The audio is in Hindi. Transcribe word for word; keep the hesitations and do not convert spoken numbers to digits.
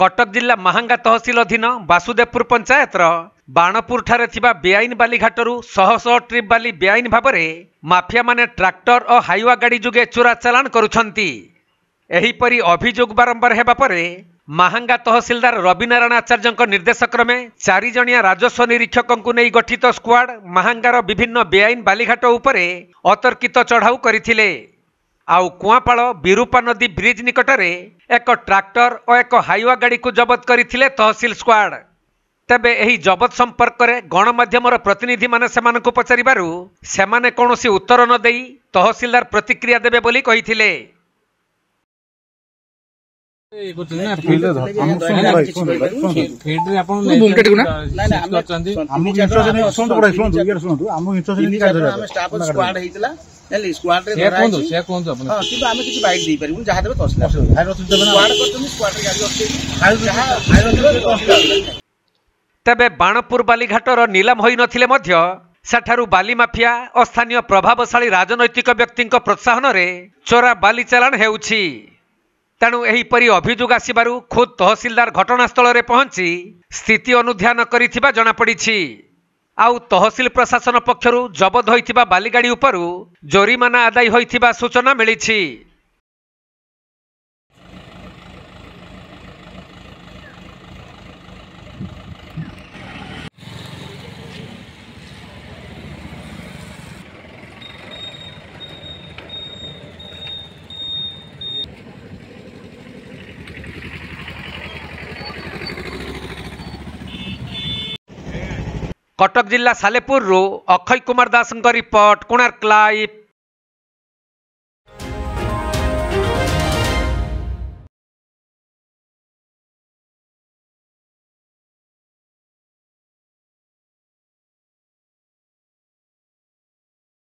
कटक जिला महांगा तहसिल अधीन वासुदेवपुर पंचायत बाणपुर ठारे थिबा बेआईन बाली घाटरू शह शह ट्रिप बाली बेआईन भाबरे माफिया माने ट्रैक्टर और हाइवा गाड़ी जुगे चोरा चालान करुछंती। एहीपरी अभियोग बारंबार हेबा परे महांगा तहसिलदार रविनारायण आचार्यक निर्देश क्रमे चारि जणिया राजस्व निरीक्षकंकु नेई गठित स्क्वाड महांगार विभिन्न बेआईन बालीघाट उपरे अतर्कित चढ़ाऊ करथिले। आउ कुआपाल बिरूपा नदी ब्रिज निकटरे एक ट्रैक्टर और एक हाइवा गाड़ी को जबत करथिले तहसील स्क्वाड। तबे एही जबत संपर्क रे गणमाध्यमर प्रतिनिधि माने सेमानकु पचारिबारु सेमाने कोनोसी उत्तर न देई तहसीलदार प्रतिक्रिया देबे बोली कहिथिले। नहीं स्क्वाड रे धराई छै से कोन अपन हां किबा हमें किछ बाइक दै परबु जहां देबे तसला हाइरो तुम स्क्वाड करतुनी स्क्वाड रे गाड़ी अछि हाइरो जहां हाइरो देबे तसला। तबे बाणपुर बाली घाटर नीलाम होई नथिले मध्य साठारु बाली माफिया और स्थानीय प्रभावशाली राजनैतिक व्यक्तिक प्रोत्साहन रे चोरा बाली चालान हेउछि। तेणु एही परि अभियोग आसिबारु खुद तहसीलदार घटनास्थल रे पहुंची स्थिति अनुध्यान करिथिबा जणा पड़िछि। आउ तहसील प्रशासन पक्षरु जबत होइथिबा बालीगाड़ी उपरु जोरिमाना आदाय होइथिबा सूचना मिलिछि। कटक जिला सालेपुर रो अक्षय कुमार दास रिपोर्ट कोणार्क लाइव।